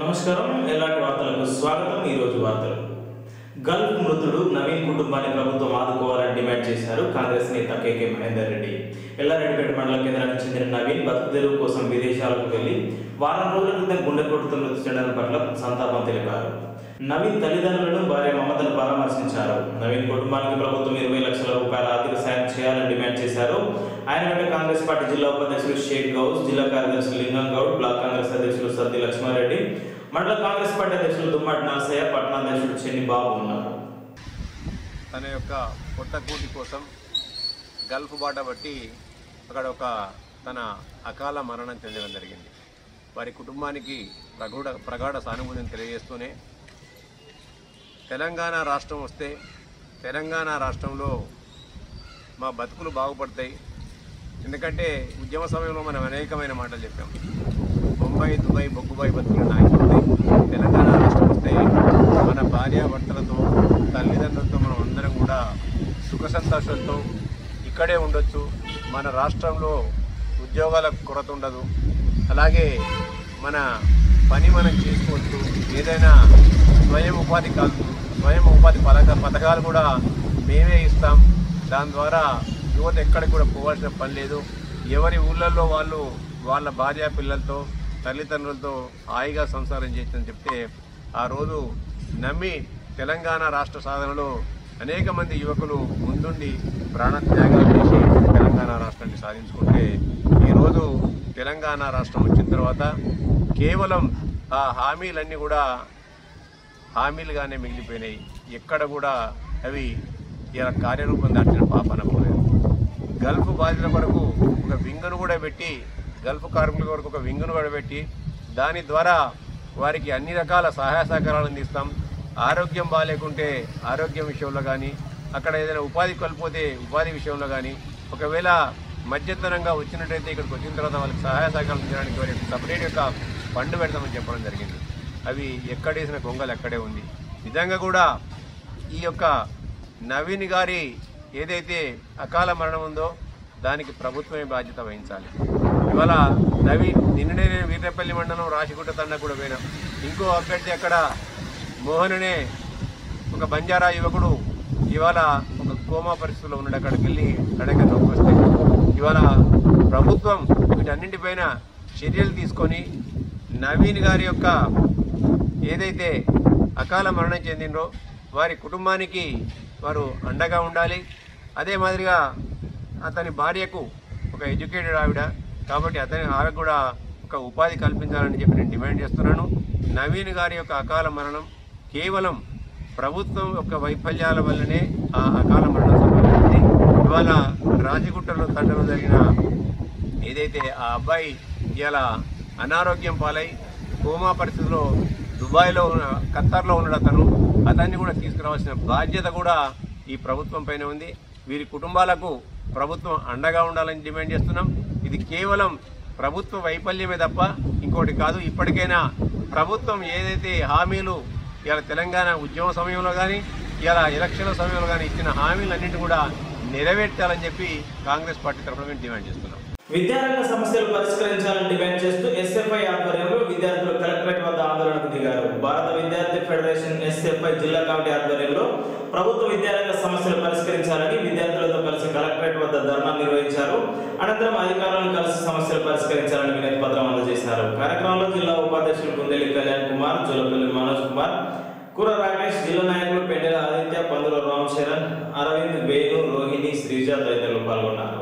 నమస్కారం, ఎలాంటి వార్తలకు స్వాగతం. ఈ రోజు వార్తలు: గల్ఫ్ మృతుడు నవీన్ కుటుంబాన్ని ప్రభుత్వం ఆదుకోవాలని డిమాండ్ చేశారు కాంగ్రెస్ నేత కేకే మహేందర్ రెడ్డి. ఎల్లారెడ్డిపేట మండల కేంద్రానికి చెందిన నవీన్ బతుకుదెరువు కోసం విదేశాలకు వెళ్లి వారం రోజుల క్రితం గుండెపోటుతో మృతి చెందడం పట్ల సంతాపం తెలిపారు. నవీన్ తల్లిదండ్రులను భార్య మమతను పరామర్శించారు. నవీన్ కుటుంబానికి ప్రభుత్వం 20 లక్షల రూపాయల ఆర్థిక సాయం చేయాలని డిమాండ్ చేశారు. ఆయన వెంట కాంగ్రెస్ పార్టీ జిల్లా ఉపాధ్యక్షులు షేక్ గౌస్, జిల్లా కార్యదర్శి లింగం గౌడ్, బ్లాక్ కాంగ్రెస్ అధ్యక్షులు సద్ది లక్ష్మారెడ్డి, మండల కాంగ్రెస్ పార్టీ అధ్యక్షులు దుమ్మాటి నరసయ్య, పట్టణ అధ్యక్షుడు చెన్ని బాబు ఉన్నారు. తన యొక్క పుట్టకూటి కోసం గల్ఫ్ బాట బట్టి అక్కడ ఒక తన అకాల మరణం చెందడం జరిగింది. వారి కుటుంబానికి ప్రగాఢ సానుభూతిని తెలియజేస్తూనే తెలంగాణ రాష్ట్రం వస్తే తెలంగాణ రాష్ట్రంలో మా బతుకులు బాగుపడతాయి. ఎందుకంటే ఉద్యమ సమయంలో మనం అనేకమైన మాటలు చెప్పాం. బొంబాయి, దుబాయ్, బొగ్గుబాయి బతుకులు నాగిపోతాయి. తెలంగాణ రాష్ట్రం వస్తే మన భార్యాభర్తలతో, తల్లిదండ్రులతో మనం అందరం కూడా సుఖ సంతోషాలతో ఇక్కడే ఉండొచ్చు. మన రాష్ట్రంలో ఉద్యోగాల కొరత ఉండదు. అలాగే మన పని మనం చేసుకోవచ్చు. ఏదైనా స్వయం ఉపాధి పథకాలు కూడా మేమే ఇస్తాం. దాని ద్వారా యువత ఎక్కడికి కూడా పోవాల్సిన పని లేదు. ఎవరి ఊళ్ళల్లో వాళ్ళు వాళ్ళ భార్య పిల్లలతో, తల్లిదండ్రులతో హాయిగా సంసారం చేయొచ్చని చెప్తే, ఆ రోజు నమ్మి తెలంగాణ రాష్ట్ర సాధనలో అనేక మంది యువకులు ముందుండి ప్రాణత్యాగాలు చేసి తెలంగాణ రాష్ట్రాన్ని సాధించుకుంటే, ఈరోజు తెలంగాణ రాష్ట్రం వచ్చిన తర్వాత కేవలం ఆ హామీలన్నీ కూడా హామీలుగానే మిగిలిపోయినాయి. ఎక్కడ కూడా అవి ఇలా కార్యరూపం దాటిన పాపన పోలేదు. గల్ఫ్ బాధితుల కొరకు ఒక వింగను కూడా పెట్టి, గల్ఫ్ కార్మికుల కొరకు ఒక వింగను కూడా పెట్టి, దాని ద్వారా వారికి అన్ని రకాల సహాయ సహకారాలు అందిస్తాం. ఆరోగ్యం బాగాలేకుంటే ఆరోగ్యం విషయంలో కానీ, అక్కడ ఏదైనా ఉపాధి కోల్పోతే ఉపాధి విషయంలో కానీ, ఒకవేళ మధ్యంతరంగా వచ్చినట్టయితే ఇక్కడికి వచ్చిన తర్వాత వాళ్ళకి సహాయ సహకారం చేయడానికి వారికి సపరేట్ యొక్క ఫండ్ పెడతామని చెప్పడం జరిగింది. అవి ఎక్కడేసిన గొంగలు అక్కడే ఉంది. నిజంగా కూడా ఈ యొక్క నవీన్ గారి ఏదైతే అకాల మరణం ఉందో దానికి ప్రభుత్వమే బాధ్యత వహించాలి. ఇవాళ నవీన్ నిన్ననే నేను వీర్రేపల్లి మండలం రాశిగుట్ట తండా కూడా పోయినా, ఇంకో అభ్యర్థి అక్కడ మోహన్నే ఒక బంజారా యువకుడు ఇవాళ ఒక కోమా పరిస్థితుల్లో ఉన్నాడు. అక్కడికి వెళ్ళి అడగ నొప్పి వస్తే ఇవాళ ప్రభుత్వం వీటన్నింటిపైన చర్యలు తీసుకొని నవీన్ గారి యొక్క ఏదైతే అకాల మరణం చెందినో వారి కుటుంబానికి వారు అండగా ఉండాలి. అదే మాదిరిగా అతని భార్యకు ఒక ఎడ్యుకేటెడ్ ఆవిడ కాబట్టి ఆమెకు కూడా ఒక ఉపాధి కల్పించాలని చెప్పి నేను డిమాండ్ చేస్తున్నాను. నవీన్ గారి యొక్క అకాల మరణం కేవలం ప్రభుత్వం యొక్క వైఫల్యాల వల్లనే ఆ అకాల మరణం సంభవించింది. ఇవాళ రాజగుట్టలో తండ్రిలో జరిగిన ఏదైతే ఆ అబ్బాయి ఇవాళ అనారోగ్యం పాలై కోమా పరిస్థితిలో దుబాయ్లో ఉన్న ఖతార్లో ఉన్నాడు. అతన్ని కూడా తీసుకురావాల్సిన బాధ్యత కూడా ఈ ప్రభుత్వం పైన ఉంది. వీరి కుటుంబాలకు ప్రభుత్వం అండగా ఉండాలని డిమాండ్ చేస్తున్నాం. ఇది కేవలం ప్రభుత్వ వైఫల్యమే తప్ప ఇంకోటి కాదు. ఇప్పటికైనా ప్రభుత్వం ఏదైతే హామీలు ఇలా తెలంగాణ ఉద్యమ సమయంలో కానీ, ఇలా ఎలక్షన్ల సమయంలో కానీ ఇచ్చిన హామీలన్నింటినీ కూడా నెరవేర్చాలని చెప్పి కాంగ్రెస్ పార్టీ తరఫున మేము డిమాండ్ చేస్తున్నాం. విద్యారంగ సమస్యలు పరిష్కరించాలని డిమాండ్ చేస్తూ ఎస్ఎఫ్ఐ ఆధ్వర్యంలో విద్యార్థులు కలెక్టరేట్ వద్ద ఆందోళనకు దిగారు. భారత విద్యార్థి ఫెడరేషన్ ఎస్ఎఫ్ఐ జిల్లా కమిటీ ఆధ్వర్యంలో ప్రభుత్వ విద్యారంగ సమస్యలు పరిష్కరించాలని విద్యార్థులతో కలిసి కలెక్టరేట్ వద్ద ధర్నా నిర్వహించారు. అనంతరం అధికారులను కలిసి సమస్యలు పరిష్కరించాలని వినతి పత్రం అందజేశారు. కార్యక్రమంలో జిల్లా ఉపాధ్యక్షులు గుండెలి కళ్యాణ్ కుమార్, జలపల్లి మనోజ్ కుమార్, కుర రాకేష్, జిల్లా నాయకులు పెండెల ఆదిత్య, పందుల రామ్ చరణ్, అరవింద్, వేణు, రోహిణి, శ్రీజ తదితరులు పాల్గొన్నారు.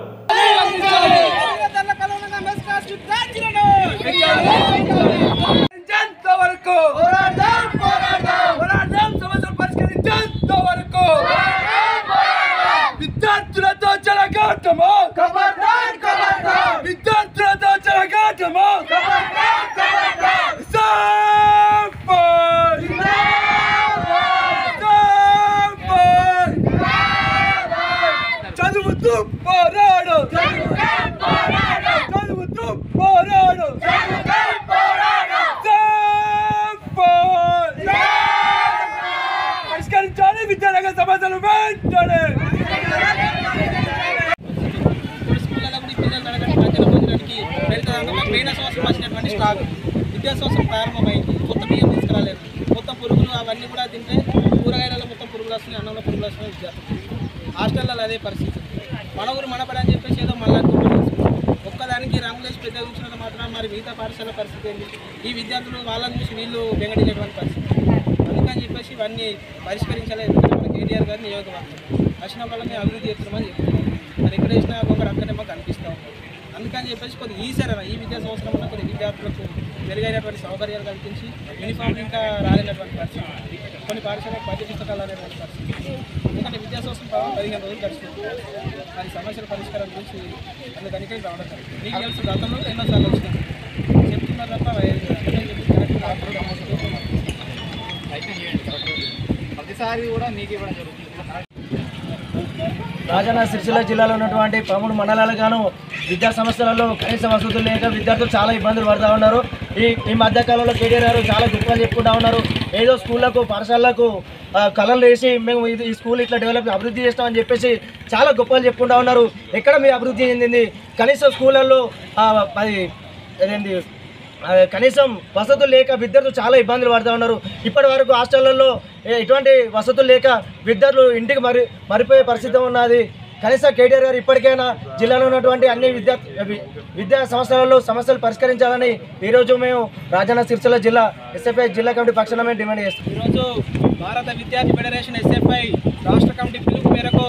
విద్యాసంవత్సరం ప్రారంభమైంది. కొత్త ఇవన్నీ కూడా తింటే కూరగాయలలో మొత్తం పురుగులు వస్తున్నాయి, అన్నంలో పురుగులు వస్తున్నాయి. హాస్టల్లో అదే పరిస్థితి. మన ఊరు మనపడ అని చెప్పేసి ఏదో మళ్ళా ఒక్కదానికి రాంగ్లేజ్ పెద్ద ఉంచినంత మాత్రం మరి మిగతా పాఠశాల పరిస్థితి ఏంటి? ఈ విద్యార్థులు వాళ్ళని చూసి వీళ్ళు వెంకటేటువంటి పరిస్థితి. అందుకని చెప్పేసి ఇవన్నీ పరిష్కరించాలి. మన కేటీఆర్ గారిని నియోజకవర్గం వచ్చిన వాళ్ళని అభివృద్ధి చేస్తున్నామని చెప్తున్నాం. మరి ఎక్కడ వేసినా ఒకరు అక్కడే మాకు అనిపిస్తూ ఉంటాం. అందుకని చెప్పేసి కొద్ది ఈసారి ఈ విద్యా సంవత్సరంలో కొన్ని విద్యార్థులకు మెరుగైనటువంటి సౌకర్యాలు కల్పించి యూనిఫామ్ ఇంకా రాలేనటువంటి పరిస్థితి, కొన్ని పాఠశాలకు పద్య పుస్తకాలు అనేటువంటి పరిస్థితి. ఎందుకంటే విద్యా సంవత్సరం 15 రోజులు గడిచిపోతుంది. అది సమస్యల పరిష్కారం గురించి అందుకనికే రావడం జరిగింది. మీకు తెలుసు గతంలో ఎన్నోసార్లు వచ్చింది చెప్తున్నారు తప్ప ప్రతిసారి కూడా మీకు ఇవ్వడం జరుగుతుంది. రాజన్న సిరిసిల్ల జిల్లాలో ఉన్నటువంటి 13 మండలాలకు గాను విద్యా సంస్థలలో కనీస వసతులు లేక విద్యార్థులు చాలా ఇబ్బందులు పడుతూ ఉన్నారు. ఈ మధ్యకాలంలో కేటీఆర్ గారు చాలా గొప్పగా చెప్పుకుంటూ ఉన్నారు. ఏదో స్కూళ్ళకు పాఠశాలలకు కళలు వేసి మేము ఈ స్కూల్ ఇట్లా డెవలప్ అభివృద్ధి చేస్తామని చెప్పేసి చాలా గొప్పగా చెప్పుకుంటూ ఉన్నారు. ఎక్కడ మీ అభివృద్ధి చెందింది? కనీసం స్కూళ్ళల్లో కనీసం వసతులు లేక విద్యార్థులు చాలా ఇబ్బందులు పడుతూ ఉన్నారు. ఇప్పటి వరకు హాస్టళ్లలో ఎటువంటి వసతులు లేక విద్యార్థులు ఇంటికి మరిపోయే పరిస్థితి ఉన్నది. కనీసం కేటీఆర్ గారు ఇప్పటికైనా జిల్లాలో ఉన్నటువంటి అన్ని విద్యా సంస్థలలో సమస్యలు పరిష్కరించాలని ఈరోజు మేము రాజన్న సిరిసిల్ల జిల్లా ఎస్ఎఫ్ఐ జిల్లా కమిటీ పక్షాన మేము డిమాండ్ చేస్తాం. ఈరోజు భారత విద్యార్థి ఫెడరేషన్ ఎస్ఎఫ్ఐ రాష్ట్ర కమిటీ పిలుపు మేరకు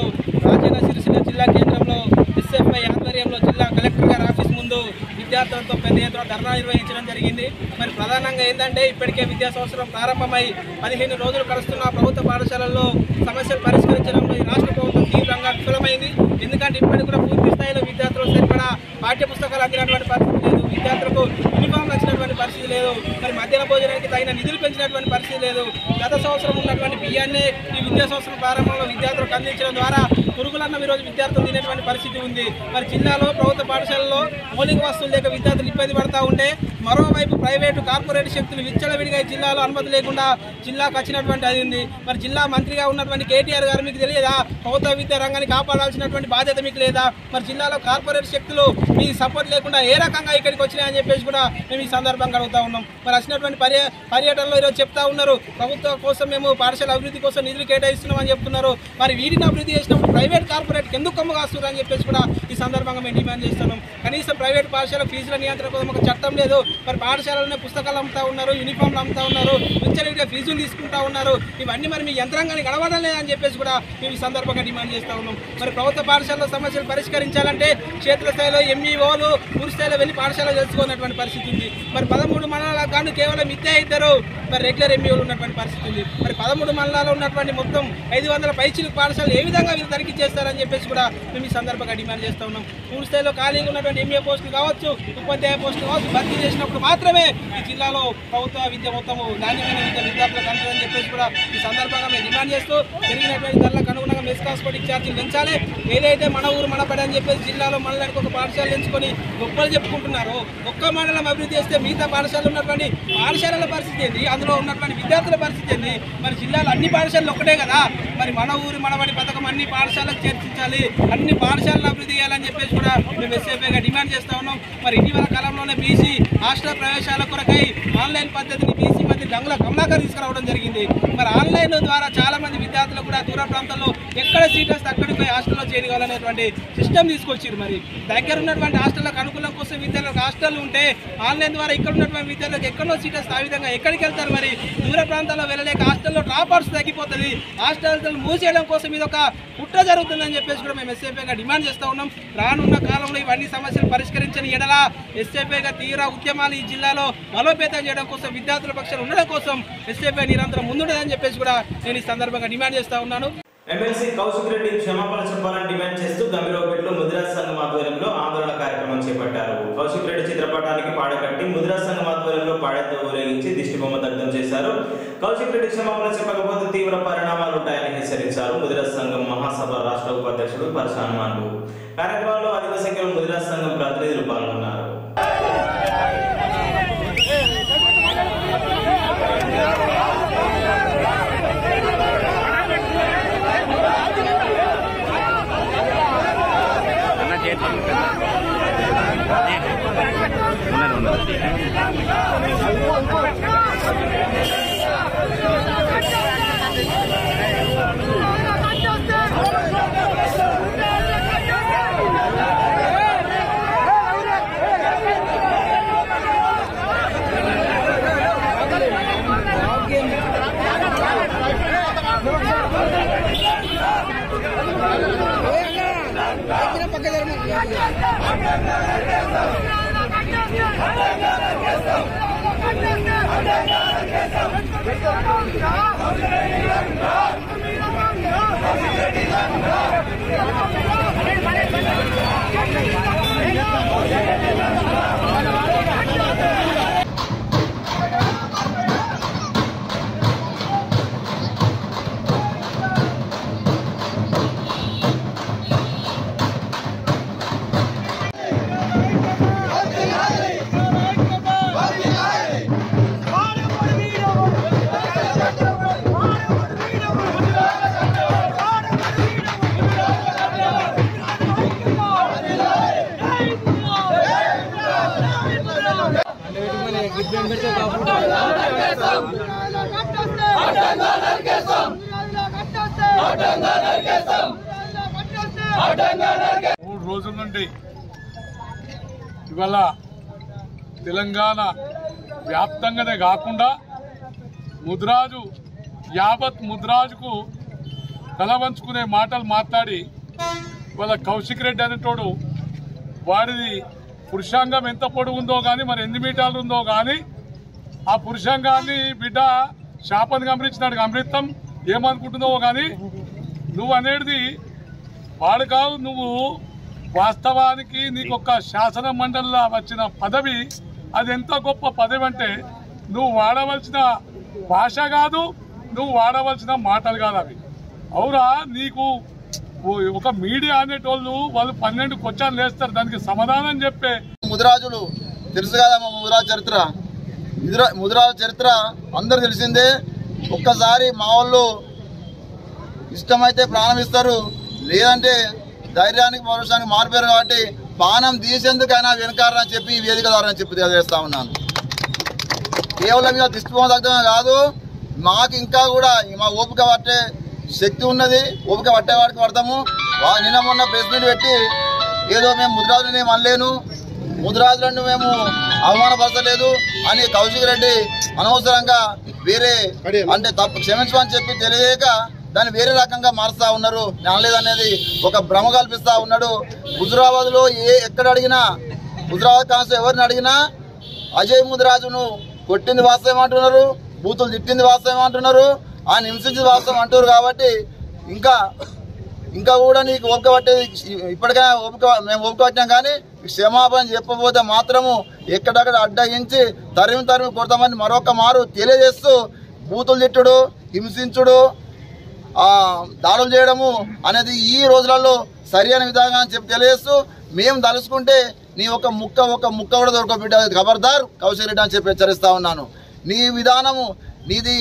రాజన్న సిరిసిల్ల జిల్లా కేంద్రంలో ఎస్ఎఫ్ఐ ఆధ్వర్యంలో జిల్లా కలెక్టర్ గారి ఆఫీస్ ముందు విద్యార్థులతో పెద్ద ఎత్తున ధర్నా నిర్వహించడం జరిగింది. మరి ప్రధానంగా ఏంటంటే ఇప్పటికే విద్యా సంవత్సరం ప్రారంభమై 15 రోజులు కలుస్తున్న ప్రభుత్వ పాఠశాలల్లో సమస్యలు పరిష్కరించడంలో రాష్ట్ర ప్రభుత్వం తీవ్రంగా విఫలమైంది. ఎందుకంటే ఇప్పటికి కూడా పూర్తి స్థాయిలో విద్యార్థులు సరిపడా పాఠ్య పుస్తకాలు అందినటువంటి పరిస్థితి లేదు, విద్యార్థులకు యూనిఫామ్ నచ్చినటువంటి పరిస్థితి లేదు, మరి మధ్యాహ్న భోజనానికి తగిన నిధులు పెంచినటువంటి పరిస్థితి లేదు. గత సంవత్సరం ఉన్నటువంటి బియ్యాన్ని ఈ విద్యా సంవత్సరం ప్రారంభంలో విద్యార్థులకు అందించడం ద్వారా పురుగులన్న ఈరోజు విద్యార్థులు తినేటువంటి పరిస్థితి ఉంది. మరి జిల్లాలో ప్రభుత్వ పాఠశాలలో మౌలిక వస్తువులు లేక విద్యార్థులు ఇబ్బంది పడతా ఉంటే మరోవైపు ప్రైవేటు కార్పొరేట్ శక్తులు విచ్చలవిడిగా జిల్లాలో అనుమతి లేకుండా జిల్లాకు వచ్చినటువంటి అది ఉంది. మరి జిల్లా మంత్రిగా ఉన్నటువంటి కేటీఆర్ గారు మీకు తెలియదా? ప్రభుత్వ విద్యా రంగాన్ని కాపాడాల్సినటువంటి బాధ్యత మీకు లేదా? మరి జిల్లాలో కార్పొరేట్ శక్తులు మీ సపోర్ట్ లేకుండా ఏ రకంగా ఇక్కడికి వచ్చినాయని చెప్పేసి కూడా మేము ఈ సందర్భంగా అడుగుతూ ఉన్నాం. మరి వచ్చినటువంటి పర్యటనలో ఈరోజు చెప్తా ఉన్నారు ప్రభుత్వం కోసం మేము పాఠశాల అభివృద్ధి కోసం నిధులు కేటాయిస్తున్నామని చెప్తున్నారు. మరి వీటిని అభివృద్ధి చేసినప్పుడు ప్రైవేట్ కార్పొరేట్కి ఎందుకు కమ్ము కాస్తున్నారు అని చెప్పేసి కూడా ఈ సందర్భంగా మేము డిమాండ్ చేస్తున్నాం. కనీసం ప్రైవేట్ పాఠశాల ఫీజుల నియంత్రణ కోసం ఒక చట్టం లేదు. మరి పాఠశాలలోనే పుస్తకాలు అమ్ముతా ఉన్నారు, యూనిఫామ్లు అమ్ముతా ఉన్నారు, విచ్చలవిడిగా ఫీజులు తీసుకుంటా ఉన్నారు. ఇవన్నీ మరి మీ యంత్రాంగాన్ని గడవడం లేదని చెప్పేసి కూడా మేము ఈ సందర్భంగా డిమాండ్ చేస్తూ ఉన్నాం. మరి ప్రభుత్వ పాఠశాలలో సమస్యలు పరిష్కరించాలంటే క్షేత్రస్థాయిలో ఎంఈఓలు పూర్తి స్థాయిలో వెళ్ళి పాఠశాలలో తెలుసుకున్నటువంటి పరిస్థితి ఉంది. మరి 13 మండలాలకు గాను కేవలం ఇద్దరు మరి రెగ్యులర్ ఎంఈఓలు ఉన్నటువంటి పరిస్థితి ఉంది. మరి 13 మండలాల్లో ఉన్నటువంటి మొత్తం 500 పైచిలు పాఠశాలలు ఏ విధంగా వీళ్ళు తనిఖీ చేస్తారని చెప్పేసి కూడా మేము ఈ సందర్భంగా డిమాండ్ చేస్తూ ఉన్నాం. పూర్తి స్థాయిలో ఖాళీగా ఉన్నటువంటి ఎంఈఓ పోస్టులు కావచ్చు, ఉపాధ్యాయ పోస్టులు కావచ్చు, భర్తీ చేసినప్పుడు మాత్రమే ఈ జిల్లాలో ప్రభుత్వ విద్య మొత్తము నాణ్యమైన విద్య విద్యార్థులకు అందని చెప్పేసి కూడా ఈ సందర్భంగా మేము డిమాండ్ చేస్తూ జరిగినటువంటి ధరలకు అనుగుణంగా మెస్ హాస్పిటల్ ఛార్జీలు పెంచాలి. ఏదైతే మన ఊరు మనపడ అని చెప్పేసి జిల్లాలో మండలానికి ఒక పాఠశాల ఎంచుకొని గొప్పలు చెప్పుకుంటున్నారు. ఒక్క మండలం అభివృద్ధి చేస్తే మిగతా పాఠశాలలు ఉన్నటువంటి పాఠశాలల పరిస్థితి ఏంది? అందులో ఉన్నటువంటి విద్యార్థుల పరిస్థితి ఏంది? మరి జిల్లాలో అన్ని పాఠశాలలు ఒకటే కదా. మరి మన ఊరు మనబడి పథకం అన్ని పాఠశాలకు చేర్చించాలి, అన్ని పాఠశాలను అభివృద్ధి చేయాలని చెప్పేసి కూడా మేము ఎస్ఏపీగా డిమాండ్ చేస్తూ ఉన్నాం. మరి ఇటీవల కాలంలోనే బీసీ రాష్ట్ర ప్రవేశాల కొరకై ఆన్లైన్ పద్ధతిని బీసీ మంత్రి గంగుల కమలాకర్ తీసుకురావడం జరిగింది. మరి ఆన్లైన్ ద్వారా చాలామంది విద్యార్థులు కూడా దూర ప్రాంతాల్లో ఎక్కడ సీట్ వస్తే అక్కడికి పోయి హాస్టల్లో చేరుకోవాలనేటువంటి సిస్టమ్ తీసుకొచ్చారు. మరి దగ్గర ఉన్నటువంటి హాస్టళ్ళకు అనుకూలం కోసం విద్యార్థులకు హాస్టల్ ఉంటే ఆన్లైన్ ద్వారా ఇక్కడ ఉన్నటువంటి విద్యార్థులకు ఎక్కడో సీట్ వస్తే ఆ విధంగా ఎక్కడికి వెళ్తారు? మరి దూర ప్రాంతాల్లో వెళ్ళలేక హాస్టల్లో డ్రాప్అవుట్స్ తగ్గిపోతుంది. హాస్టల్ మూసేయడం కోసం ఇది ఒక కుట్ర జరుగుతుందని చెప్పేసి కూడా మేము ఎస్ఏపీగా డిమాండ్ చేస్తూ ఉన్నాం. రానున్న కాలంలో ఇవన్నీ సమస్యలు పరిష్కరించని ఎడల ఎస్ఏపీగా తీవ్ర ఉద్యమాలు ఈ జిల్లాలో బలోపేతం చేయడం కోసం విద్యార్థుల పక్షాలు ఉండడం కోసం ఎస్ఏపీ నిరంతరం ముందుండదని చెప్పేసి కూడా నేను ఈ సందర్భంగా డిమాండ్ చేస్తూ ఉన్నాను. ఎమ్మెల్సీ కౌశిక్ రెడ్డి క్షమాపణ చెప్పాలని డిమాండ్ చేస్తూ గంభీరపేటలో ముదిరాజ్ సంఘం ఆధ్వర్యంలో ఆందోళన కార్యక్రమం చేపట్టారు. కౌశిక్ రెడ్డి చిత్రపటానికి పాడకట్టి ముదిరాజ్ సంఘం ఆధ్వర్యంలో పాడెతో ఊరేగించి దిష్టిబొమ్మ దగ్ధం చేశారు. కౌశిక్ రెడ్డి క్షమాపణ చెప్పకపోతే తీవ్ర పరిణామాలు ఉంటాయని హెచ్చరించారు ముదిరాజ్ సంఘం మహాసభ రాష్ట్ర ఉపాధ్యక్షుడు పరశాన్ మాండు. కార్యక్రమంలో అధిక సంఖ్యలో ముదిరాజ్ సంఘం ప్రతినిధులు పాల్గొన్నారు. Let's go. మూడు రోజుల నుండి ఇవాళ తెలంగాణ వ్యాప్తంగానే కాకుండా ముద్రాజు యావత్ ముద్రాజుకు తలవంచుకునే మాటలు మాట్లాడి ఇవాళ కౌశిక్ రెడ్డి అనేటోడు వారిది పురుషాంగం ఎంత పొడుగుందో కానీ మరి ఎన్ని మీటర్లు ఉందో కానీ ఆ పురుషాంగాన్ని బిడ్డ శాపను గమనించినాడు అమృతం ఏమనుకుంటున్నావో కానీ నువ్వు అనేది వాడు కావు. నువ్వు వాస్తవానికి నీకు ఒక శాసన మండలిలా వచ్చిన పదవి అది ఎంత గొప్ప పదవి అంటే నువ్వు వాడవలసిన భాష కాదు, నువ్వు వాడవలసిన మాటలు కాదు అవి. అవురా, నీకు ఒక మీడియా అనేటోళ్ళు వాళ్ళు 12 క్వశ్చన్లు వేస్తారు, దానికి సమాధానం చెప్పే ముదిరాజులు తెలుసు కదా. మా ముదిరాజు చరిత్ర అందరు తెలిసిందే. ఒక్కసారి మా వాళ్ళు ఇష్టమైతే ప్రాణం ఇస్తారు, లేదంటే ధైర్యానికి పౌరుషానికి మారిపోయారు కాబట్టి బాణం తీసేందుకైనా వెనకారని చెప్పి ఈ వేదిక ద్వారా చెప్పి తెలియజేస్తా ఉన్నాను. కేవలం ఇలా దిష్టిపోతమే కాదు, మాకు ఇంకా కూడా మా ఓపిక పట్టే శక్తి ఉన్నది, ఓపిక పట్టేవాడికి పడతాము. నిన్న మొన్న ప్రెస్ మీట్ పెట్టి ఏదో మేము ముదిరాజులని అనలేను, ముదిరాజులను మేము అవమానపరచలేదు అని కౌశిక్ రెడ్డి అనవసరంగా వేరే అంటే తప్పు క్షమించమని చెప్పి తెలియక దాన్ని వేరే రకంగా మారుస్తూ ఉన్నారు. నాలేదనేది ఒక భ్రమ కల్పిస్తూ ఉన్నాడు. హుజురాబాద్లో ఎక్కడ అడిగినా, హుజురాబాద్ కాన్స్టేబుల్ ఎవరిని అడిగినా అజయ్ ముదిరాజును కొట్టింది వాస్తవం అంటున్నారు, బూతులు తిట్టింది వాస్తవం అంటున్నారు, ఆయన హింసించింది వాస్తవం అంటున్నారు. కాబట్టి ఇంకా ఇంకా కూడా నీకు ఓపిక పట్టేది ఇప్పటికైనా మేము ఓపిక పట్టినాం, కానీ క్షమాపణ చెప్పబోతే మాత్రము ఎక్కడక్కడ అడ్డగించి తరిమి కొడతామని మరొక మారు తెలియజేస్తూ బూతులు తిట్టుడు, హింసించుడు, దాడులు చేయడము అనేది ఈ రోజులలో సరి అయిన విధంగా అని చెప్పి తెలియజేస్తూ మేము తలుసుకుంటే నీ ఒక ముక్క కూడా దొరకబిడ్డ ఖబర్దార్ కౌశిక్ రెడ్డి అని చెప్పి హెచ్చరిస్తూ ఉన్నాను. నీ విధానము నీది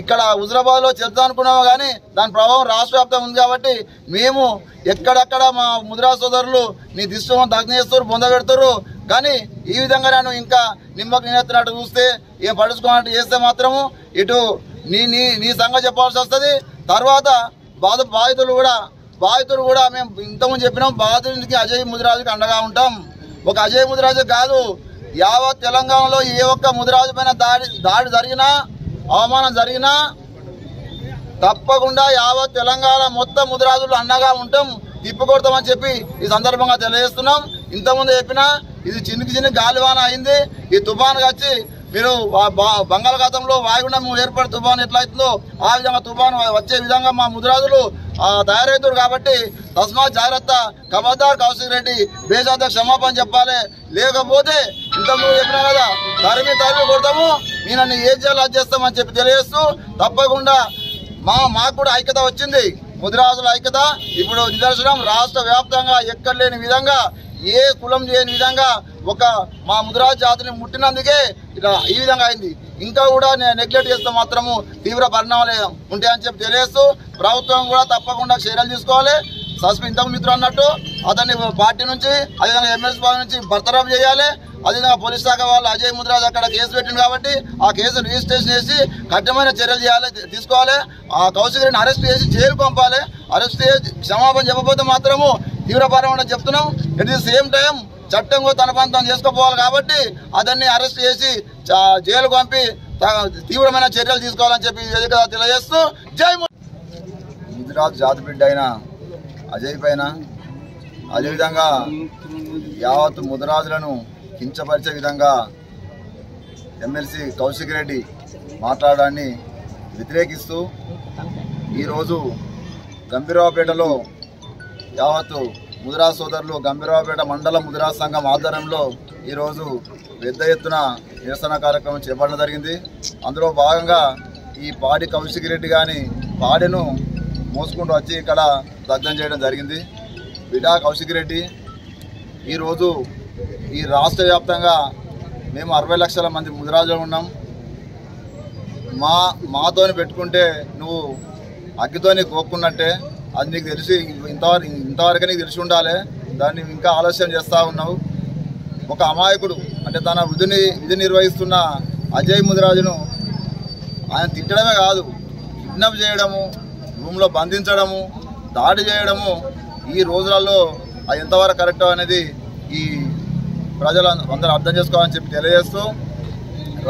ఇక్కడ హుజురాబాద్లో చెప్తా అనుకున్నాము కానీ దాని ప్రభావం రాష్ట్ర వ్యాప్తంగా ఉంది. కాబట్టి మేము ఎక్కడక్కడ మా ముదిరా సోదరులు నీ దిష్టం దగ్నేస్తారు, పొందబెడతారు. కానీ ఈ విధంగా నేను ఇంకా నిమ్మకు నేనెత్తినట్టు చూస్తే ఏం పడుచుకున్నట్టు చేస్తే మాత్రము ఇటు నీ నీ నీ సంగతి చెప్పాల్సి వస్తుంది. తర్వాత బాధితులు కూడా మేము ఇంతకుముందు చెప్పినాం, బాధితుడికి అజయ్ ముదిరాజుకి అండగా ఉంటాం. ఒక అజయ్ ముదిరాజు కాదు, యావత్ తెలంగాణలో ఏ ఒక్క ముదిరాజు పైన దాడి జరిగినా, అవమానం జరిగినా తప్పకుండా యావత్ తెలంగాణ మొత్తం ముదిరాజులు అండగా ఉంటాం, తిప్పుకొడతామని చెప్పి ఈ సందర్భంగా తెలియజేస్తున్నాం. ఇంతకుముందు చెప్పినా ఇది చిన్న గాలివాన అయింది. ఈ తుఫాన్కి వచ్చి మీరు బంగాళాఖాతంలో వాయుగుండం ఏర్పడే తుఫాను ఎట్లయితుందో ఆ విధంగా తుఫాను వచ్చే విధంగా మా ముదిరాజులు తయారవుతారు. కాబట్టి తస్మాత్ జాగ్రత్త. ఖబర్దార్ కౌశిక్ రెడ్డి బేజాత క్షమాపణ చెప్పాలి, లేకపోతే ఇంతకుముందు చెప్పినా కదా తరిమి కొడతాము, నేను అన్ని ఏం చేయాలో అది చేస్తామని చెప్పి తెలియజేస్తూ తప్పకుండా మాకు కూడా ఐక్యత వచ్చింది, ముదిరాజుల ఐక్యత ఇప్పుడు నిదర్శనం. రాష్ట్ర వ్యాప్తంగా ఎక్కడ లేని విధంగా, ఏ కులం లేని విధంగా ఒక మా ముదిరాజు జాతిని ముట్టినందుకే ఇలా ఈ విధంగా అయింది. ఇంకా కూడా నేను నెగ్లెక్ట్ చేస్తే మాత్రము తీవ్ర పరిణామాలు ఉంటాయని చెప్పి తెలియజేస్తూ ప్రభుత్వం కూడా తప్పకుండా చర్యలు తీసుకోవాలి. సస్పెండ్ ఇంతకు మిత్రులు అన్నట్టు అతన్ని పార్టీ నుంచి, అదేవిధంగా ఎమ్మెల్సీ పార్టీ నుంచి బర్తరఫ్ చేయాలి. అదేవిధంగా పోలీస్ శాఖ వాళ్ళు అజయ్ ముదిరాజు అక్కడ కేసు పెట్టింది కాబట్టి ఆ కేసు రిజిస్ట్రేషన్ చేసి కఠినమైన చర్యలు తీసుకోవాలి. ఆ కౌశిక్ రెడ్డిని అరెస్ట్ చేసి జైలు పంపాలి. అరెస్ట్ చేసి క్షమాపణ చెప్పకపోతే మాత్రము తీవ్రపరమని చెప్తున్నాం. ఎట్ ది సేమ్ టైం చట్టంగా తన ప్రాంతం చేసుకోపోవాలి కాబట్టి అతన్ని అరెస్ట్ చేసి జైలు పంపి తీవ్రమైన చర్యలు తీసుకోవాలని చెప్పి వేదిక తెలియజేస్తూ జై ముదిరాజు జాతి బిడ్డ అయిన అజయ్ పైన అదేవిధంగా యావత్ ముదరాజులను కించపరిచే విధంగా ఎమ్మెల్సీ కౌశిక్ రెడ్డి మాట్లాడడాన్ని వ్యతిరేకిస్తూ ఈరోజు గంభీరావుపేటలో యావత్ ముదిరా సోదరులు గంభీరావుపేట మండల ముదిరా సంఘం ఆధ్వర్యంలో ఈరోజు పెద్ద ఎత్తున నిరసన కార్యక్రమం చేపట్టడం జరిగింది. అందులో భాగంగా ఈ పాడి కౌశిక్ రెడ్డి కానీ పాడెను మోసుకుంటూ వచ్చి ఇక్కడ దగ్ధం చేయడం జరిగింది. బిడా కౌశిక్ రెడ్డి ఈరోజు ఈ రాష్ట్ర వ్యాప్తంగా మేము 60 లక్షల మంది ముదిరాజులు ఉన్నాం, మాతో పెట్టుకుంటే నువ్వు అగ్గితోని కోక్కున్నట్టే, అది నీకు తెలిసి ఇంతవరకు నీకు తెలిసి ఉండాలి, దాన్ని ఇంకా ఆలస్యం చేస్తూ ఉన్నావు. ఒక అమాయకుడు అంటే తన విధి నిర్వహిస్తున్న అజయ్ ముదిరాజును ఆయన తిట్టడమే కాదు, కిడ్నాప్ చేయడము, రూమ్లో బంధించడము, దాడి చేయడము ఈ రోజులలో అది ఎంతవరకు కరెక్ట్ అనేది ఈ ప్రజలు అందరూ అర్థం చేసుకోవాలని చెప్పి తెలియజేస్తూ,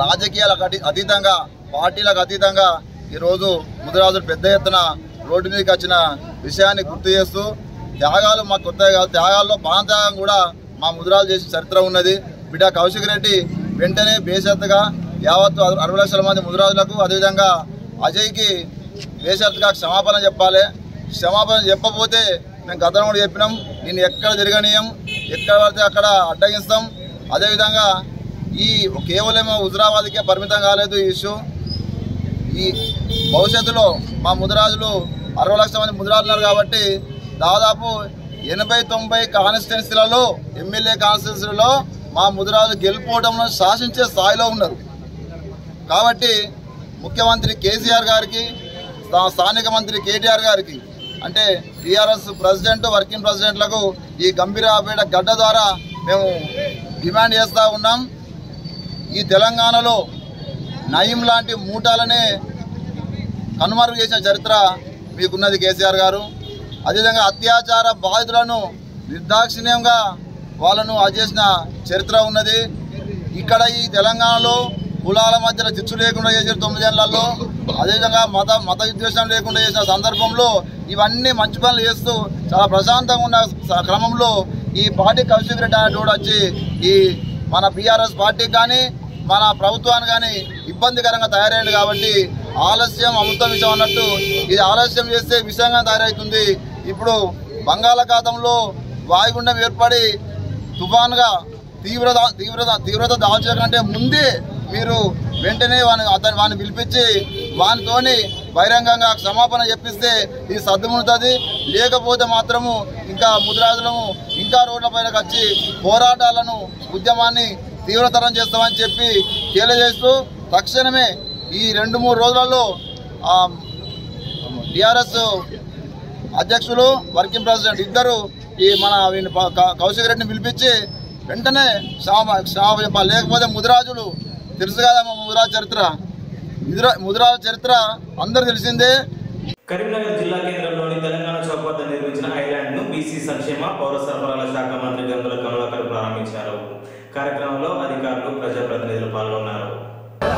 రాజకీయాలకు అతీతంగా పార్టీలకు అతీతంగా ఈరోజు ముదిరాజులు పెద్ద ఎత్తున రోడ్డు మీదకి వచ్చిన విషయాన్ని గుర్తు చేస్తూ, త్యాగాలు మా కొత్త త్యాగాల్లో ప్రాణత్యాగం కూడా మా ముదిరాజులు చేసిన చరిత్ర ఉన్నది. బిడ్డ కౌశిక్ రెడ్డి వెంటనే బేషరత్తుగా యావత్తు 60 లక్షల మంది ముదిరాజులకు అదేవిధంగా అజయ్కి బేషరత్తుగా క్షమాపణ చెప్పాలి. క్షమాపణ చెప్పకపోతే మేము గతంలో కూడా చెప్పినాం, నేను ఎక్కడ తిరగనీయం, ఎక్కడ పడితే అక్కడ అడ్డగిస్తాం. అదేవిధంగా ఈ కేవలం హుజరాబాద్కే పరిమితం కాలేదు ఈ ఇష్యూ, ఈ భవిష్యత్తులో మా ముదిరాజులు 60 లక్షల మంది ముదిరాజులు ఉన్నారు కాబట్టి దాదాపు 80-90 కాన్స్టిట్యున్సీలలో ఎమ్మెల్యే కాన్స్టిట్యున్సీలలో మా ముదిరాజులు గెలుపోవడంలో శాసించే స్థాయిలో ఉన్నారు. కాబట్టి ముఖ్యమంత్రి కేసీఆర్ గారికి, స్థానిక మంత్రి కేటీఆర్ గారికి, అంటే టీఆర్ఎస్ ప్రెసిడెంట్ వర్కింగ్ ప్రెసిడెంట్లకు ఈ గంభీరావుపేట గడ్డ ద్వారా మేము డిమాండ్ చేస్తూ ఉన్నాం. ఈ తెలంగాణలో నయం లాంటి మూటాలనే కనుమరుగు చేసిన చరిత్ర మీకున్నది కేసీఆర్ గారు. అదేవిధంగా అత్యాచార బాధితులను నిర్దాక్షిణ్యంగా వాళ్ళను చేసిన చరిత్ర ఉన్నది. ఇక్కడ ఈ తెలంగాణలో కులాల మధ్యన చిచ్చు లేకుండా చేసిన 9 ఏళ్లలో, అదేవిధంగా మత విద్వేషం లేకుండా చేసిన సందర్భంలో ఇవన్నీ మంచి పనులు చేస్తూ చాలా ప్రశాంతంగా ఉన్న క్రమంలో ఈ పార్టీ కౌశిక్ రెడ్డి ఆయన కూడా వచ్చి ఈ మన బీఆర్ఎస్ పార్టీకి కానీ మన ప్రభుత్వాన్ని కానీ ఇబ్బందికరంగా తయారయ్యాడు. కాబట్టి ఆలస్యం అమృతం విషయం అన్నట్టు ఇది ఆలస్యం చేస్తే విషయంగా తయారవుతుంది. ఇప్పుడు బంగాళాఖాతంలో వాయుగుండం ఏర్పడి తుఫాన్గా తీవ్రత దాల్చడం కంటే ముందే మీరు వెంటనే వాడిని పిలిపించి వానితోని బహిరంగంగా క్షమాపణ చెప్పిస్తే ఇది సర్దుముతుంది. లేకపోతే మాత్రము ఇంకా ముదిరాజులము ఇంకా రోడ్ల పైనకు వచ్చి పోరాటాలను, ఉద్యమాన్ని తీవ్రతరం చేస్తామని చెప్పి తెలియజేస్తూ, తక్షణమే ఈ 2-3 రోజులలో టీఆర్ఎస్ అధ్యక్షులు వర్కింగ్ ప్రెసిడెంట్ ఇద్దరు ఈ మన కౌశిక్ రెడ్డిని పిలిపించి వెంటనే క్షమాపణ చెప్పాలి. లేకపోతే ముదిరాజులు తెలుసు కదా మా ముదిరాజు చరిత్ర అందరు తెలిసిందే. కరీంనగర్ జిల్లా కేంద్రంలోని తెలంగాణ చౌక్ వద్ద నిర్మించిన ఐలాండ్ ను బీసీ సంక్షేమ పౌర సరఫరాల శాఖ మంత్రి గంగుల కమలాకర్ ప్రారంభించారు. కార్యక్రమంలో అధికారులు, ప్రజాప్రతినిధులు పాల్గొన్నారు.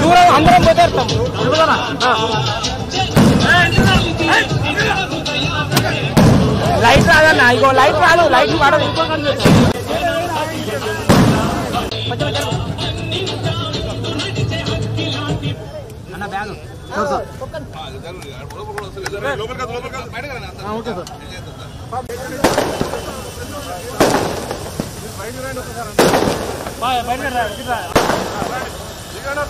Dura, andra, matar, tam. Dura, na. Light राजा ना इगो लाइट राजा लाइट मारो अन्ना बैग सर सर लोकल का बैठ करना हां ओके सर बैठ कर रहा है किधर है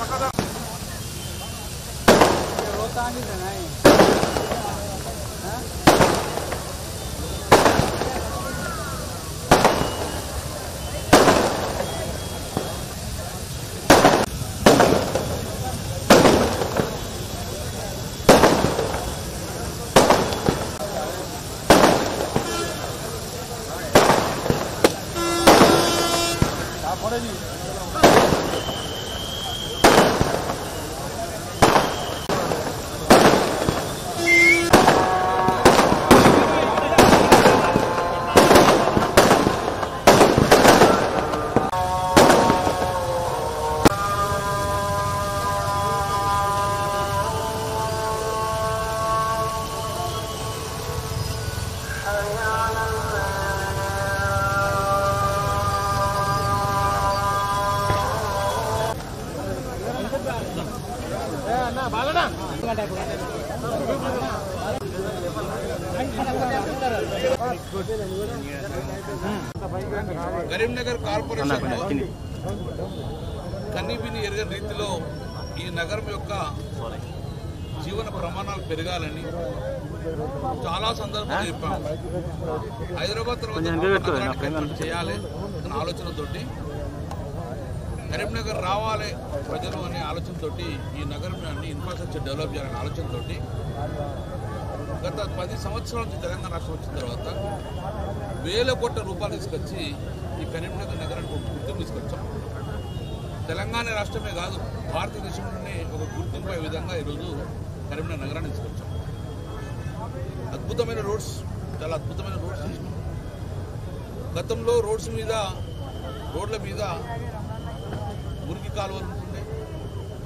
पक्का था रोता नहीं है करीमनगर कॉर्पोरेशन कनीबिनी एरगन रीतिलो नगर जीवन प्रमाणालु पेरगालनि चाला संदर्भालु हैदराबाद आलोचन तोटी करीमनगर रावाले प्रजलु अने आलोचन तोटी नगर इंफ्रास्ट्रक्चर डेवलप चेयालनि आलोचन तोटी గత 10 సంవత్సరాల నుంచి తెలంగాణ రాష్ట్రం వచ్చిన తర్వాత వేల కోట్ల రూపాయలు తీసుకొచ్చి ఈ కరీంనగర్ నగరానికి ఒక గుర్తింపు తీసుకొచ్చాం. తెలంగాణ రాష్ట్రమే కాదు భారతదేశంలోనే ఒక గుర్తింపు అయ్యే విధంగా ఈరోజు కరీంనగర్ నగరాన్ని తీసుకొచ్చాం. అద్భుతమైన రోడ్స్ చాలా అద్భుతమైన రోడ్స్ గతంలో రోడ్ల మీద మురికి కాలువలు ఉంటుండే.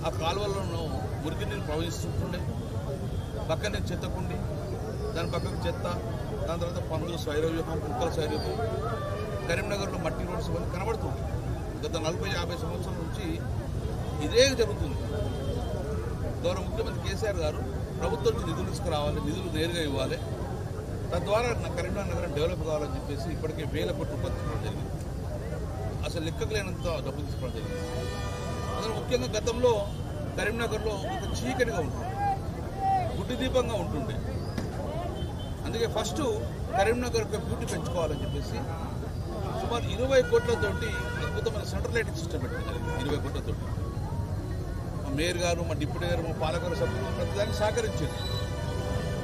ఆ కాలువల్లో మురికి నీళ్ళు ప్రవహిస్తుంటుండే. పక్కనే చెత్తకుండి దాని పక్కకు చెత్త దాని తర్వాత పనులు సైరవ్యూహం కుక్కల సైరవ్యూహం కరీంనగర్లో మట్టి రోడ్స్ ఇవన్నీ కనబడుతుంది. గత 40-50 సంవత్సరాల నుంచి ఇదే జరుగుతుంది. గౌరవ ముఖ్యమంత్రి కేసీఆర్ గారు ప్రభుత్వం నిధులు తీసుకురావాలి, నిధులు నేరుగా ఇవ్వాలి, తద్వారా కరీంనగర్ నగరం డెవలప్ కావాలని చెప్పేసి ఇప్పటికే వేల కోట్ల రూపాయలు తీసుకోవడం జరిగింది. అసలు లెక్కకు లేనంత డబ్బు తీసుకోవడం జరిగింది. అందులో ముఖ్యంగా గతంలో కరీంనగర్లో ఒక చీకటిగా ఉంటుంది, గుడ్డి దీపంగా ఉంటుండే. అందుకే ఫస్ట్ కరీంనగర్ యొక్క బ్యూటీ పెంచుకోవాలని చెప్పేసి సుమారు 20 కోట్లతోటి అద్భుతమైన సెంట్రల్ లైటింగ్ సిస్టమ్ పెట్టారు. 20 కోట్లతోటి మా మేయర్ గారు, మా డిప్యూటీ గారు, మా పాలకవర్గ సభ్యులు ప్రతిదాన్ని సహకరించారు.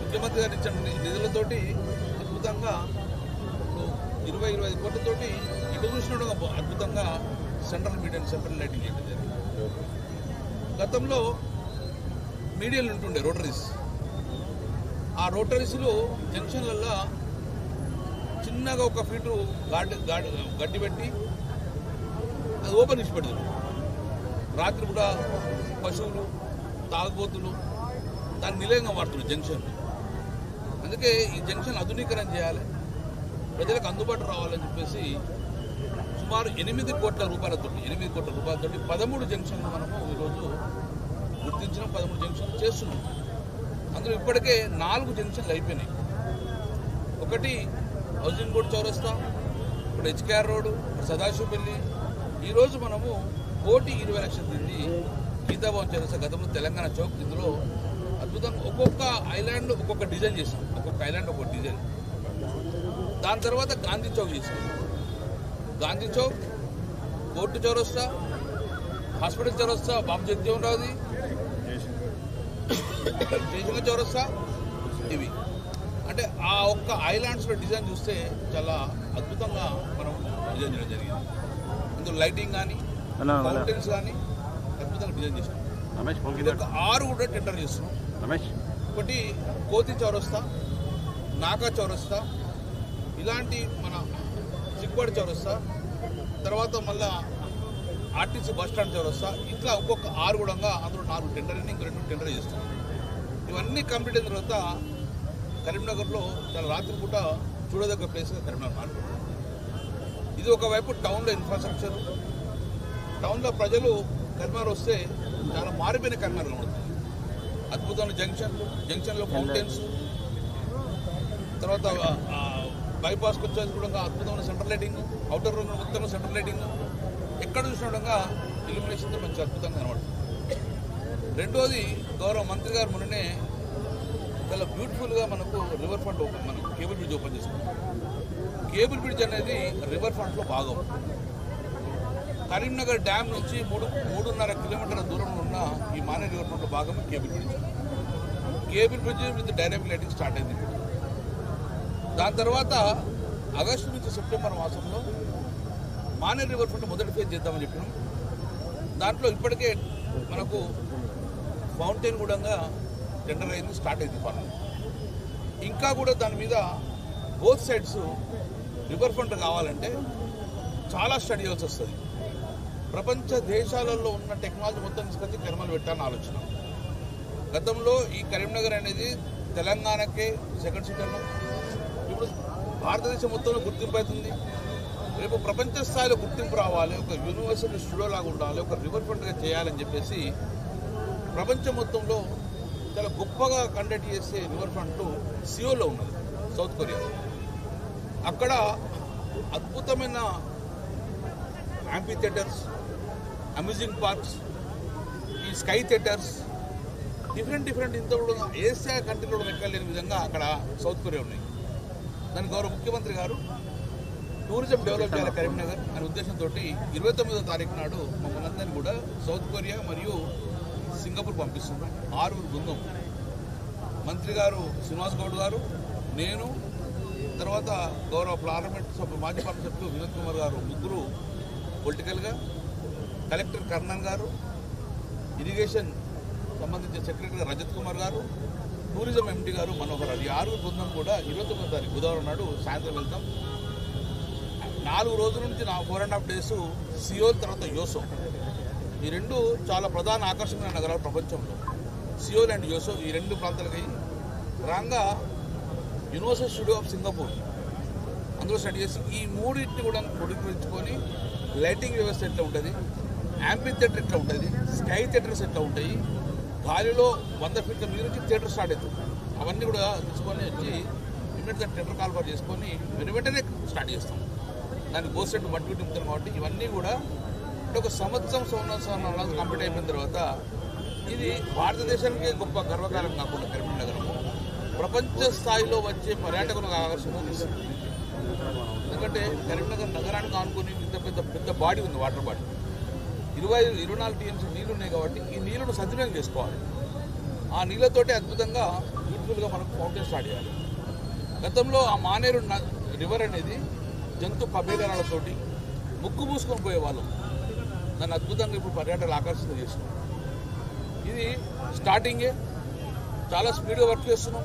ముఖ్యమంత్రి గారు ఇచ్చిన నిధులతోటి అద్భుతంగా 20-25 కోట్లతోటి ఇటు చూసినట్టుగా అద్భుతంగా సెంట్రల్ లైటింగ్ చేయడం జరిగింది. గతంలో మీడియాలు ఉంటుండే రోటరీస్. ఆ రోటరీస్లో జంక్షన్లల్లో చిన్నగా ఒక ఫీటు గడ్డి పెట్టి అది ఓపెన్ ఇచ్చి పెడతారు. రాత్రి కూడా పశువులు తాగుబోతులు దాన్ని నిలయంగా వాడుతున్నారు జంక్షన్. అందుకే ఈ జంక్షన్ ఆధునీకరణ చేయాలి, ప్రజలకు అందుబాటు రావాలని చెప్పేసి సుమారు 8 కోట్ల రూపాయలతో 13 జంక్షన్లు మనము ఈరోజు గుర్తించిన 13 జంక్షన్లు చేస్తున్నాం. అందులో ఇప్పటికే 4 జంక్షన్లు అయిపోయినాయి. ఒకటి హౌసింగ్ బోర్డు చౌరస్తా, ఇప్పుడు హెచ్కేఆర్ రోడ్డు, ఇప్పుడు సదాశివపల్లి. ఈరోజు మనము 1,20,00,000 తిండి గీతాభవన్ చౌరస్తా గతంలో తెలంగాణ చౌక్ ఇందులో అద్భుతంగా ఒక్కొక్క ఐలాండ్ ఒక్కొక్క డిజైన్ చేసాం. దాని తర్వాత గాంధీ చౌక్ చేసాం. గాంధీ చౌక్, కోర్టు చౌరస్తా, హాస్పిటల్ చౌరస్తా, బాబు జగజీవన్ రావుది, జయశంకర్ చౌరస్తా, ఇవి అంటే ఆ ఒక్క ఐలాండ్స్లో డిజైన్ చూస్తే చాలా అద్భుతంగా మనం డిజైన్ చేయడం జరిగింది. అందులో లైటింగ్ కానీ ఫౌంటైన్స్ కానీ అద్భుతంగా డిజైన్ చేసాం. ఒక 6 కూడా టెండర్ చేస్తున్నాం. ఒకటి కోతి చౌరస్తా, నాకా చౌరస్తా, ఇలాంటి మన చిక్వాడి చౌరస్తా, తర్వాత మళ్ళీ ఆర్టీసీ బస్ స్టాండ్ చౌరస్తా, ఇట్లా ఒక్కొక్క 6 కూడా అందులో 4 టెండర్, ఇంక 2 టెండర్ చేస్తున్నాం. ఇవన్నీ కంప్లీట్ అయిన తర్వాత కరీంనగర్లో చాలా రాత్రిపూట చూడదగ్గ ప్లేస్గా కరీంనగర్ మారిపోతుంది. ఇది ఒకవైపు టౌన్లో ఇన్ఫ్రాస్ట్రక్చర్, టౌన్లో ప్రజలు కరీంనగర్ వస్తే చాలా మారిపోయిన కరీంనగర్లో ఉంటుంది. అద్భుతమైన జంక్షన్లో ఫౌంటైన్స్, తర్వాత బైపాస్కి వచ్చేసి కూడా అద్భుతమైన సెంటర్ లైటింగ్, అవుటర్ రూమ్ మొత్తం సెంటర్ లైటింగ్, ఎక్కడ చూసిన విధంగా ఇల్యూమినేషన్తో మంచి అద్భుతంగా కనబడుతుంది. రెండోది, గౌరవ మంత్రి గారు మొన్ననే చాలా బ్యూటిఫుల్గా మనకు రివర్ ఫ్రంట్ ఓపెన్, మనకు కేబుల్ బ్రిడ్జ్ ఓపెన్ చేసుకున్నాం. కేబుల్ బ్రిడ్జ్ అనేది రివర్ ఫ్రంట్లో భాగం. కరీంనగర్ డ్యామ్ నుంచి 3.5 కిలోమీటర్ల దూరంలో ఉన్న ఈ మానే రివర్ ఫ్రంట్లో భాగమే cable bridge. Cable bridge with dynamic lighting start అయింది. దాని తర్వాత ఆగస్టు నుంచి సెప్టెంబర్ మాసంలో మానే రివర్ ఫ్రంట్ మొదటి ఫేజ్ చేద్దామని చెప్పినాం. దాంట్లో ఇప్పటికే మనకు ఫౌంటైన్ కూడా టెండర్ అయింది, స్టార్ట్ అయింది పనులు. ఇంకా కూడా దాని మీద బోత్ సైడ్స్ రివర్ ఫ్రంట్ కావాలంటే చాలా స్టడీ చేయాల్సి వస్తుంది. ప్రపంచ దేశాలలో ఉన్న టెక్నాలజీ మొత్తం తీసుకొచ్చి కరీంనగర్ పెట్టాలని ఆలోచన. గతంలో ఈ కరీంనగర్ అనేది తెలంగాణకే సెకండ్ సిటీ అన్నాం, ఇప్పుడు భారతదేశం మొత్తంలో గుర్తింపు అవుతుంది. రేపు ప్రపంచ స్థాయిలో గుర్తింపు రావాలి, ఒక యూనివర్సిటీ స్టూడియో లాగా ఉండాలి, ఒక రివర్ ఫ్రంట్గా చేయాలని చెప్పేసి ప్రపంచం మొత్తంలో చాలా గొప్పగా కండక్ట్ చేసే రివర్ ఫ్రంట్ సియోల్లో ఉన్నది, సౌత్ కొరియాలో. అక్కడ అద్భుతమైన యాంపీ థియేటర్స్, అమ్యూజింగ్ పార్క్స్, ఈ స్కై థియేటర్స్, డిఫరెంట్ ఇంత కూడా ఏసియా కంట్రీలో లెక్కలేని విధంగా అక్కడ సౌత్ కొరియా ఉన్నాయి. దాని గౌరవ ముఖ్యమంత్రి గారు టూరిజం డెవలప్ చేయాలి కరీంనగర్ అనే ఉద్దేశంతో 29వ తారీఖు నాడు మమ్మల్ని కూడా సౌత్ కొరియా మరియు సింగపూర్ పంపిస్తున్నాం. 6 బృందం, మంత్రి గారు శ్రీనివాస్ గౌడ్ గారు, నేను, తర్వాత గౌరవ పార్లమెంట్ సభ్యులు, మాజీ పార్లమెంట్ సభ్యులు వినోద్ కుమార్ గారు, ముగ్గురు పొలిటికల్గా, కలెక్టర్ కర్ణన్ గారు, ఇరిగేషన్ సంబంధించిన సెక్రటరీ రజత్ కుమార్ గారు, టూరిజం ఎండి గారు మనోహర్. ఈ 6 బృందం కూడా 29వ తారీఖు బుధవారం నాడు సాయంత్రం వెళ్తాం. 4 రోజుల నుంచి 4.5 డేస్ సియోల్, తర్వాత యోసో. ఈ రెండు చాలా ప్రధాన ఆకర్షణీయ నగరాలు ప్రపంచంలో. సియోల్ అండ్ యోసో ఈ రెండు ప్రాంతాలకి రాగా యూనివర్సిటీ స్టూడియో ఆఫ్ సింగపూర్ అందులో స్టడీ చేసి ఈ మూడింటిని కూడా కొడుకుని లైటింగ్ వ్యవస్థ ఎట్లా ఉంటుంది, యాంపీ థియేటర్ ఎట్లా ఉంటుంది, స్కై థియేటర్స్ ఎట్లా ఉంటాయి, గాలిలో 100 ఫీట్ల మీద నుంచి థియేటర్ స్టార్ట్ అవుతుంది, అవన్నీ కూడా తీసుకొని వచ్చి ఇమీడియట్గా థియేటర్ కాల్ఫర్ చేసుకొని వెంటనే స్టార్ట్ చేస్తాం. దానికి గోసెట్ మట్టి ఉంటుంది కాబట్టి ఇవన్నీ కూడా ఒక సంవత్సరం కంప్లీట్ అయిపోయిన తర్వాత ఇది భారతదేశానికి గొప్ప గర్వకారం కాకుండా కరీంనగరము ప్రపంచ స్థాయిలో వచ్చే పర్యాటకులకు ఆకర్షణ చేస్తుంది. ఎందుకంటే కరీంనగర్ నగరానికి ఆనుకుని ఇంత పెద్ద పెద్ద బాడీ ఉంది, వాటర్ బాడీ. 24 TMC నీళ్ళు ఉన్నాయి కాబట్టి ఈ నీళ్ళను సద్వినియోగం చేసుకోవాలి. ఆ నీళ్ళతోటి అద్భుతంగా బ్యూటిఫుల్గా మనకు ఫౌంటైన్ స్టార్ట్ చేయాలి. గతంలో ఆ మానేరు రివర్ అనేది జంతు పభేదనాలతోటి ముక్కు మూసుకొని పోయేవాళ్ళం. దాన్ని అద్భుతంగా ఇప్పుడు పర్యాటకులు ఆకర్షణ చేస్తున్నాం. ఇది స్టార్టింగే, చాలా స్పీడ్గా వర్క్ చేస్తున్నాం.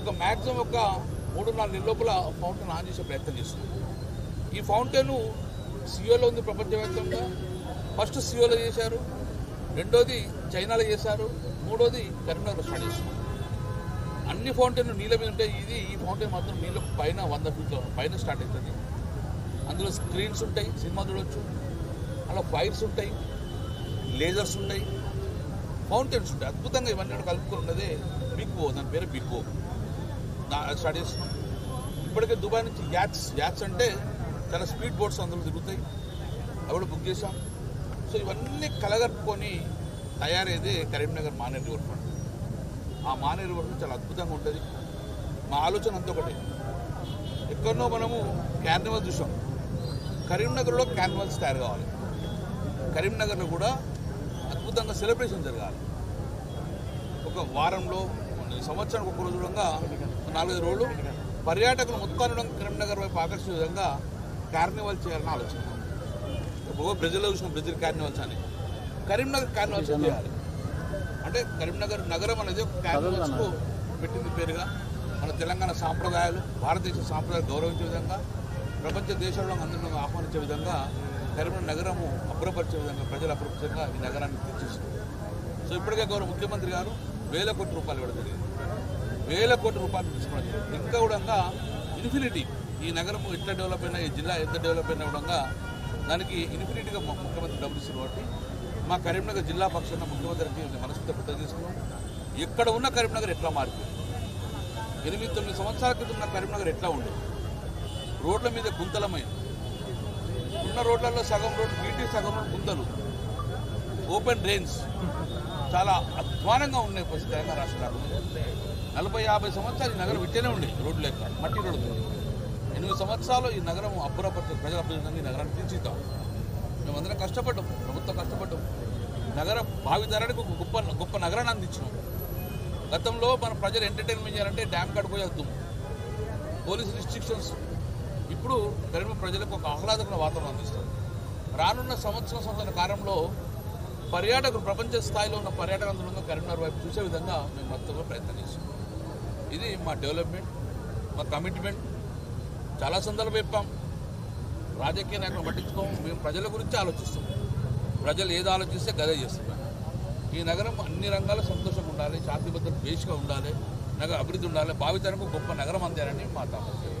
ఒక మ్యాక్సిమం ఒక 3-4 నెలల లోపల ఫౌంటైన్ ఆన్ చేసే ప్రయత్నం చేస్తున్నాం. ఈ ఫౌంటైన్ సియోలో ఉంది ప్రపంచవ్యాప్తంగా. ఫస్ట్ సియోలో చేశారు, రెండోది చైనాలో చేశారు, మూడోది కరీంనగర్లో స్టార్ట్ చేస్తున్నాం. అన్ని ఫౌంటైన్లు నీళ్ళ మీద ఉంటాయి, ఇది ఈ ఫౌంటైన్ మాత్రం నీళ్ళ పైన 100 ఫీట్ల పైన స్టార్ట్ అవుతుంది. అందులో స్క్రీన్స్ ఉంటాయి, సినిమా చూడవచ్చు, అలా ఫైర్స్ ఉంటాయి, లేజర్స్ ఉంటాయి, ఫౌంటైన్స్ ఉంటాయి, అద్భుతంగా ఇవన్నీ కలుపుకొని ఉన్నదే బిగ్ ఓ. దాని పేరు బిగ్ ఓ. స్టార్ట్ చేస్తున్నాం. ఇప్పటికే దుబాయ్ నుంచి యాట్స్ అంటే చాలా స్పీడ్ బోట్స్ అందులో తిరుగుతాయి, అవి బుక్ చేసాం. సో ఇవన్నీ కలగలుపుకొని తయారయ్యేదే కరీంనగర్ మానే రివర్ ఫ్రంట్. ఆ మానే రివర్ ఫ్రంట్ చాలా అద్భుతంగా ఉంటుంది. మా ఆలోచన అంత ఒకటి. ఎక్కడనో మనము క్యాన్వాస్ చూసాం, కరీంనగర్లో క్యాన్వాస్ తయారు కావాలి. కరీంనగర్లో కూడా అద్భుతంగా సెలబ్రేషన్ జరగాలి. ఒక వారంలో, సంవత్సరానికి ఒక రోజు విధంగా 4-5 రోజులు పర్యాటకులు మొత్తాన్ని కరీంనగర్ వైపు ఆకర్షించే విధంగా కార్నివాల్ చేయాలని ఆలోచన. బ్రెజిల్లో చూసిన బ్రెజిల్ కార్నివాల్స్ అని, కరీంనగర్ కార్నివాల్స్ చేయాలి. అంటే కరీంనగర్ నగరం అనేది ఒక కార్నివాల్స్కు పెట్టింది పేరుగా. మన తెలంగాణ సాంప్రదాయాలు, భారతదేశ సాంప్రదాయాలు గౌరవించే విధంగా, ప్రపంచ దేశాల్లో అందరినీ ఆహ్వానించే విధంగా, కరీంనగర్ నగరము అభ్రపరిచే విధంగా, ప్రజలు అభ్రపరిచంగా ఈ నగరాన్ని తీర్చిస్తుంది. సో ఇప్పటికే గౌరవ ముఖ్యమంత్రి గారు వేల కోట్ల రూపాయలు పెడుతుంది, వేల కోట్ల రూపాయలు తీసుకున్నది. ఇంకా కూడా ఇన్ఫినిటీ, ఈ నగరం ఎట్లా డెవలప్ అయినా, ఈ జిల్లా ఎంత డెవలప్ అయినా కూడా దానికి ఇన్ఫినిటీగా ముఖ్యమంత్రి డబ్బులు ఇస్తున్నారు. కాబట్టి మా కరీంనగర్ జిల్లా పక్షాన ముఖ్యమంత్రికి మనస్ఫూర్తి ప్రతి తీసుకున్నాం. ఎక్కడ ఉన్న కరీంనగర్ ఎట్లా మారిపోయింది, 8-9 సంవత్సరాల క్రితం ఉన్న కరీంనగర్ ఎట్లా ఉండేది, రోడ్ల మీద గుంతలమైంది, ఉన్న రోడ్లలో సగం రోడ్లు నీటి, సగం రోడ్లు గుంతలు, ఓపెన్ డ్రైన్స్ చాలా అధ్వానంగా ఉన్నాయి పరిస్థితి. తెలంగాణ రాష్ట్రాలు 40-50 సంవత్సరాలు ఈ నగరం ఇట్లనే ఉండే, రోడ్లు లేక మట్టి రోడ్లు. 8 సంవత్సరాలు ఈ నగరం అబ్బురపరిచే ప్రజల అభివృద్ధి, ఈ నగరాన్ని తీర్చిద్దాం. మేమందరం కష్టపడ్డాం, ప్రభుత్వం కష్టపడ్డాం, నగర భావితరానికి ఒక గొప్ప గొప్ప నగరాన్ని అందించినాం. గతంలో మన ప్రజలు ఎంటర్టైన్మెంట్ చేయాలంటే డ్యామ్ కట్టుకొని వద్దాం, పోలీస్ రిస్ట్రిక్షన్స్. ఇప్పుడు కరీంనగర్ ప్రజలకు ఒక ఆహ్లాదకర వాతావరణం అందిస్తారు. రానున్న సంవత్సరం కాలంలో పర్యాటకులు, ప్రపంచ స్థాయిలో ఉన్న పర్యాటకులందరూ కరీంనగర్ వైపు చూసే విధంగా మేము మొత్తంగా ప్రయత్నం చేసాం. ఇది మా డెవలప్మెంట్, మా కమిట్మెంట్. చాలా సందర్భం చెప్పాం, రాజకీయ నాయకులు పట్టించుకోము, మేము ప్రజల గురించి ఆలోచిస్తాం. ప్రజలు ఏది ఆలోచిస్తే గదే చేస్తాం. ఈ నగరం అన్ని రంగాల సంతోషంగా ఉండాలి, శాంతి భద్రత బేసిగా ఉండాలి, నగర అభివృద్ధి ఉండాలి, భావితరానికి గొప్ప నగరం అందాలని మా తాపత్రయం.